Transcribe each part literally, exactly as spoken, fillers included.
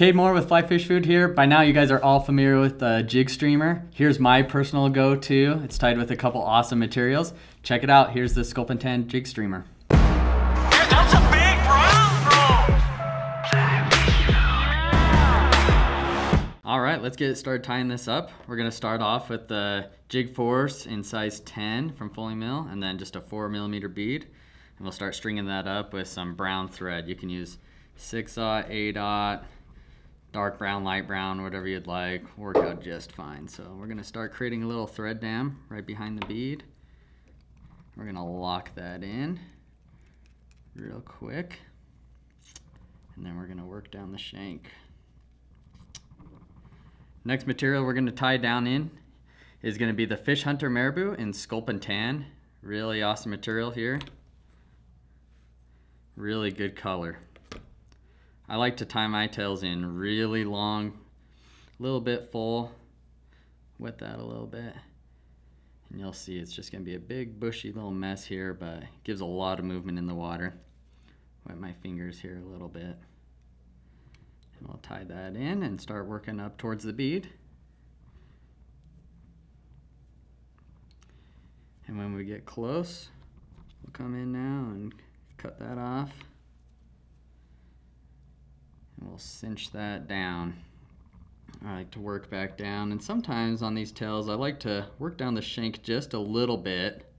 Cade Moore with Fly Fish Food here. By now you guys are all familiar with the Jig Streamer. Here's my personal go-to. It's tied with a couple awesome materials. Check it out. Here's the Sculpin ten Jig Streamer. Dude, that's a big brown, bro. All right, let's get started tying this up. We're gonna start off with the Jig Force in size ten from Foley Mill, and then just a four millimeter bead. And we'll start stringing that up with some brown thread. You can use six aught, eight aught, dark brown, light brown, whatever you'd like, work out just fine. So we're gonna start creating a little thread dam right behind the bead. We're gonna lock that in real quick. And then we're gonna work down the shank. Next material we're gonna tie down in is gonna be the Fish Hunter Marabou in Sculpin ten. Really awesome material here. Really good color. I like to tie my tails in really long, a little bit full, wet that a little bit, and you'll see it's just gonna be a big bushy little mess here, but it gives a lot of movement in the water. Wet my fingers here a little bit, and we'll tie that in and start working up towards the bead. And when we get close, we'll come in now and cut that off. We'll cinch that down. I like to work back down, and sometimes on these tails I like to work down the shank just a little bit.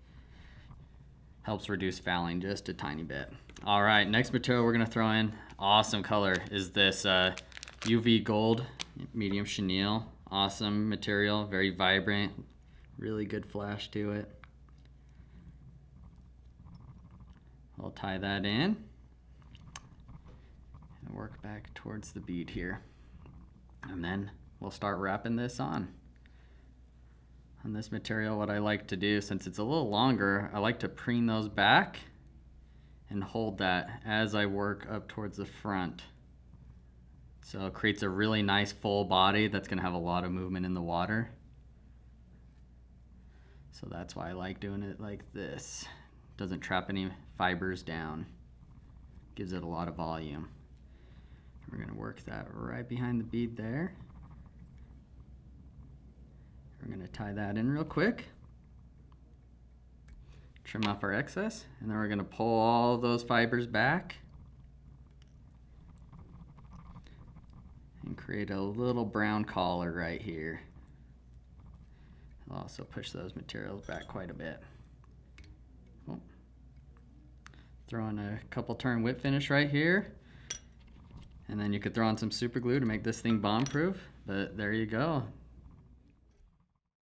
Helps reduce fouling just a tiny bit. All right, next material we're gonna throw in, awesome color, is this uh, U V gold medium chenille. Awesome material, very vibrant, really good flash to it. I'll tie that in. Work back towards the bead here, and then we'll start wrapping this on. On this material, what I like to do, since it's a little longer, I like to preen those back and hold that as I work up towards the front. So it creates a really nice full body that's gonna have a lot of movement in the water. So that's why I like doing it like this. Doesn't trap any fibers down. Gives it a lot of volume. We're gonna work that right behind the bead there. We're gonna tie that in real quick, trim off our excess, and then we're gonna pull all those fibers back and create a little brown collar right here. I'll also push those materials back quite a bit. Oh. Throw in a couple turn whip finish right here. And then you could throw on some super glue to make this thing bomb proof, but there you go.